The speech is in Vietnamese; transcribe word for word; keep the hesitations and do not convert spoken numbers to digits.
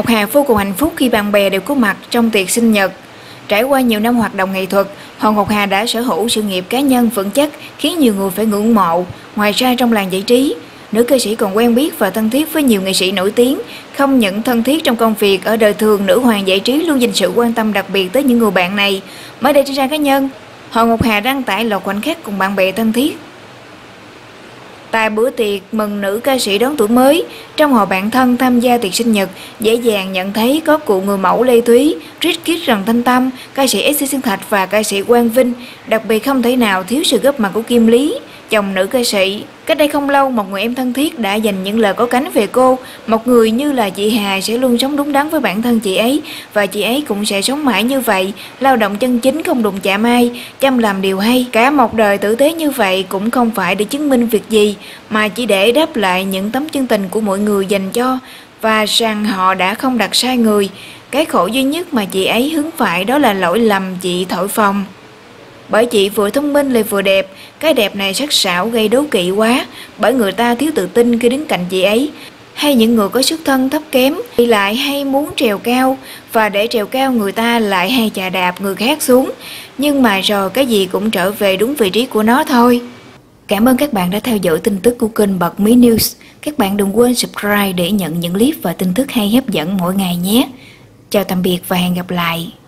Ngọc Hà vô cùng hạnh phúc khi bạn bè đều có mặt trong tiệc sinh nhật. Trải qua nhiều năm hoạt động nghệ thuật, Hồ Ngọc Hà đã sở hữu sự nghiệp cá nhân vững chắc khiến nhiều người phải ngưỡng mộ. Ngoài ra trong làng giải trí, nữ ca sĩ còn quen biết và thân thiết với nhiều nghệ sĩ nổi tiếng. Không những thân thiết trong công việc, ở đời thường nữ hoàng giải trí luôn dành sự quan tâm đặc biệt tới những người bạn này. Mới đây trên trang cá nhân, Hồ Ngọc Hà đăng tải loạt khoảnh khắc cùng bạn bè thân thiết. Tại bữa tiệc mừng nữ ca sĩ đón tuổi mới, trong hội bạn thân tham gia tiệc sinh nhật, dễ dàng nhận thấy có cụ người mẫu Lê Thúy, Rick Kidd Rạng Thanh Tâm, ca sĩ S T Sơn Thạch và ca sĩ Quang Vinh. Đặc biệt không thể nào thiếu sự góp mặt của Kim Lý, chồng nữ ca sĩ. Cách đây không lâu, một người em thân thiết đã dành những lời có cánh về cô. Một người như là chị Hà sẽ luôn sống đúng đắn với bản thân chị ấy, và chị ấy cũng sẽ sống mãi như vậy, lao động chân chính không đụng chạm ai, chăm làm điều hay. Cả một đời tử tế như vậy cũng không phải để chứng minh việc gì, mà chỉ để đáp lại những tấm chân tình của mọi người dành cho, và rằng họ đã không đặt sai người. Cái khổ duy nhất mà chị ấy hướng phải đó là lỗi lầm chị thổi phồng. Bởi chị vừa thông minh lại vừa đẹp, cái đẹp này sắc sảo gây đố kỵ quá, bởi người ta thiếu tự tin khi đứng cạnh chị ấy. Hay những người có xuất thân thấp kém thì lại hay muốn trèo cao, và để trèo cao người ta lại hay chà đạp người khác xuống. Nhưng mà rồi cái gì cũng trở về đúng vị trí của nó thôi. Cảm ơn các bạn đã theo dõi tin tức của kênh Bật Mí News. Các bạn đừng quên subscribe để nhận những clip và tin tức hay hấp dẫn mỗi ngày nhé. Chào tạm biệt và hẹn gặp lại.